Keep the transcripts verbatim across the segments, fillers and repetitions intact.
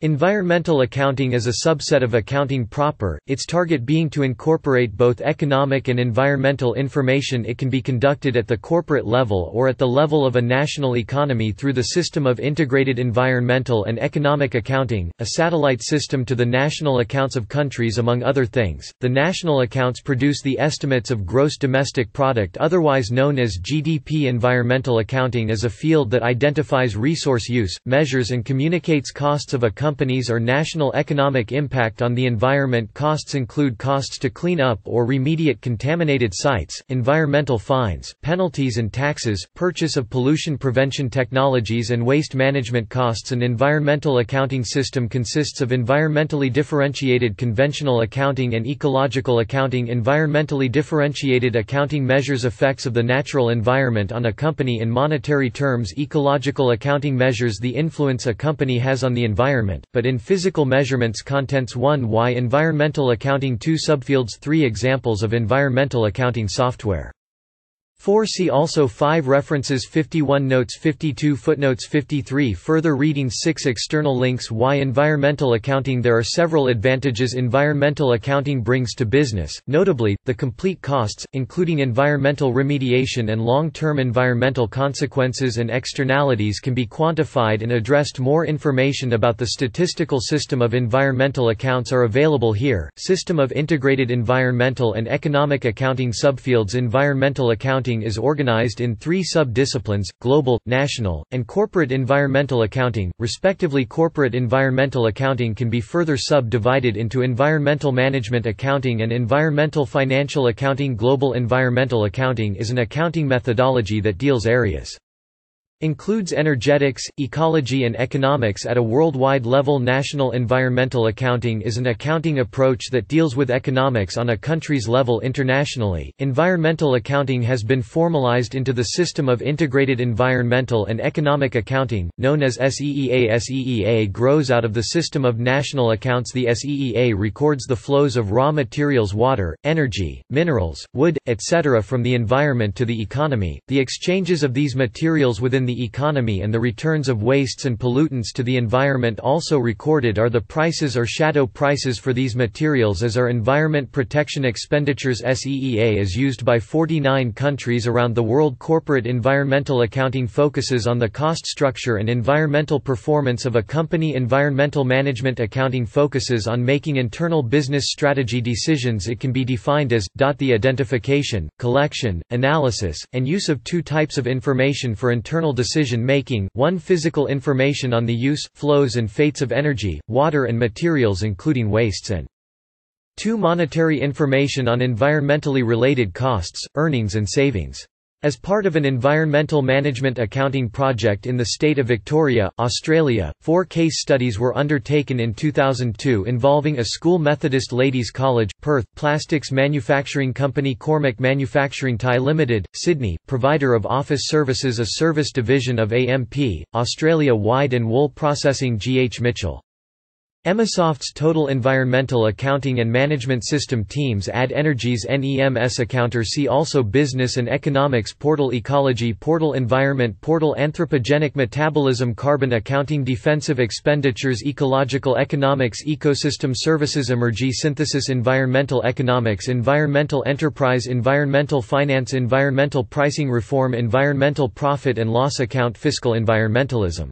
Environmental accounting is a subset of accounting proper, its target being to incorporate both economic and environmental information. It can be conducted at the corporate level or at the level of a national economy through the System of Integrated Environmental and Economic Accounting, a satellite system to the national accounts of countries, among other things. The national accounts produce the estimates of gross domestic product, otherwise known as G D P. Environmental accounting is a field that identifies resource use, measures and communicates costs of a companies or national economic impact on the environment. Costs include costs to clean up or remediate contaminated sites, environmental fines, penalties and taxes, purchase of pollution prevention technologies and waste management costs. An environmental accounting system consists of environmentally differentiated conventional accounting and ecological accounting. Environmentally differentiated accounting measures effects of the natural environment on a company in monetary terms. Ecological accounting measures the influence a company has on the environment, but in physical measurements. Contents one Y Environmental Accounting two Subfields three Examples of environmental accounting software four See also five References fifty-one Notes fifty-two Footnotes fifty-three Further reading six External links Why environmental accounting. There are several advantages environmental accounting brings to business, notably, the complete costs, including environmental remediation and long-term environmental consequences and externalities, can be quantified and addressed. More information about the statistical system of environmental accounts are available here. System of Integrated Environmental and Economic Accounting Subfields Environmental accounting is organized in three sub-disciplines, global, national, and corporate environmental accounting, respectively. Corporate environmental accounting can be further sub-divided into environmental management accounting and environmental financial accounting. Global environmental accounting is an accounting methodology that deals areas includes energetics, ecology and economics at a worldwide level. National environmental accounting is an accounting approach that deals with economics on a country's level. Internationally, environmental accounting has been formalized into the System of Integrated Environmental and Economic Accounting, known as S E E A. S E E A grows out of the System of National Accounts. The S E E A records the flows of raw materials, water, energy, minerals, wood, et cetera from the environment to the economy, the exchanges of these materials within the economy and the returns of wastes and pollutants to the environment. Also recorded are the prices or shadow prices for these materials, as are environment protection expenditures. S E E A is used by forty-nine countries around the world. Corporate environmental accounting focuses on the cost structure and environmental performance of a company. Environmental management accounting focuses on making internal business strategy decisions. It can be defined as the identification, collection, analysis, and use of two types of information for internal decision-making, one physical information on the use, flows and fates of energy, water and materials including wastes, and two monetary information on environmentally related costs, earnings and savings. As part of an environmental management accounting project in the state of Victoria, Australia, four case studies were undertaken in two thousand two involving a school, Methodist Ladies' College, Perth, plastics manufacturing company Cormac Manufacturing Pty Limited, Sydney, provider of office services, a service division of A M P, Australia-wide, and wool processing G. H. Mitchell. Emisoft's Total Environmental Accounting and Management System teams add energies N E M S accounter. See also Business and Economics Portal, Ecology Portal, Environment Portal, Anthropogenic Metabolism, Carbon Accounting, Defensive Expenditures, Ecological Economics, Ecosystem Services, Emergy Synthesis, Environmental Economics, Environmental Enterprise, Environmental Finance, Environmental Pricing Reform, Environmental Profit and Loss Account, Fiscal Environmentalism.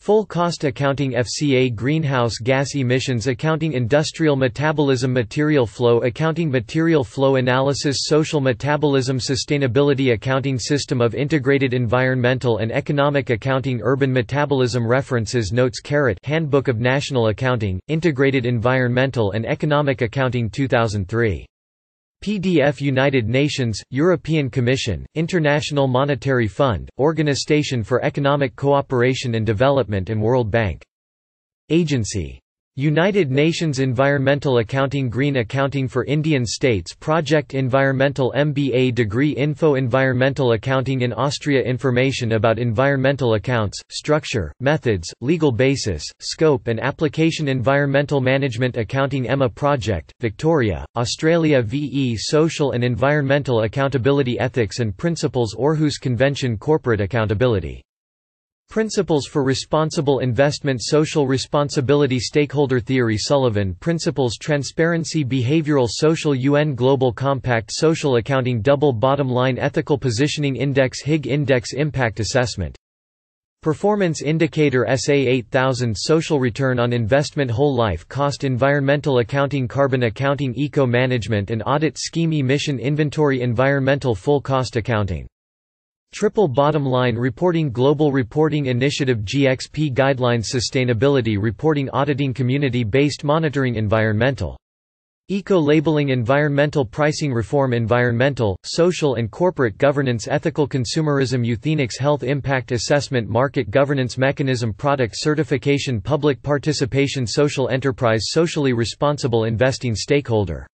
Full cost accounting, F C A, greenhouse gas emissions accounting, industrial metabolism, material flow accounting, material flow analysis, social metabolism, sustainability accounting, system of integrated environmental and economic accounting, urban metabolism. References notes Carrot Handbook of National Accounting, Integrated Environmental and Economic Accounting two thousand three. P D F United Nations, European Commission, International Monetary Fund, Organisation for Economic Cooperation and Development and World Bank. Agency United Nations Environmental Accounting Green Accounting for Indian States Project Environmental M B A Degree Info Environmental Accounting in Austria Information about environmental accounts, structure, methods, legal basis, scope and application Environmental Management Accounting E M A Project, Victoria, Australia V E Social and Environmental Accountability Ethics and Principles Aarhus Convention Corporate Accountability Principles for Responsible Investment Social Responsibility Stakeholder Theory Sullivan Principles Transparency Behavioral Social U N Global Compact Social Accounting Double Bottom Line Ethical Positioning Index H I G Index Impact Assessment Performance Indicator S A eight thousand Social Return on Investment Whole Life Cost Environmental Accounting Carbon Accounting Eco Management and Audit Scheme Emission Inventory Environmental Full Cost Accounting Triple Bottom Line Reporting Global Reporting Initiative G X P Guidelines Sustainability Reporting Auditing Community-Based Monitoring Environmental Eco-Labeling Environmental Pricing Reform Environmental, Social and Corporate Governance Ethical Consumerism Eugenics Health Impact Assessment Market Governance Mechanism Product Certification Public Participation Social Enterprise Socially Responsible Investing Stakeholder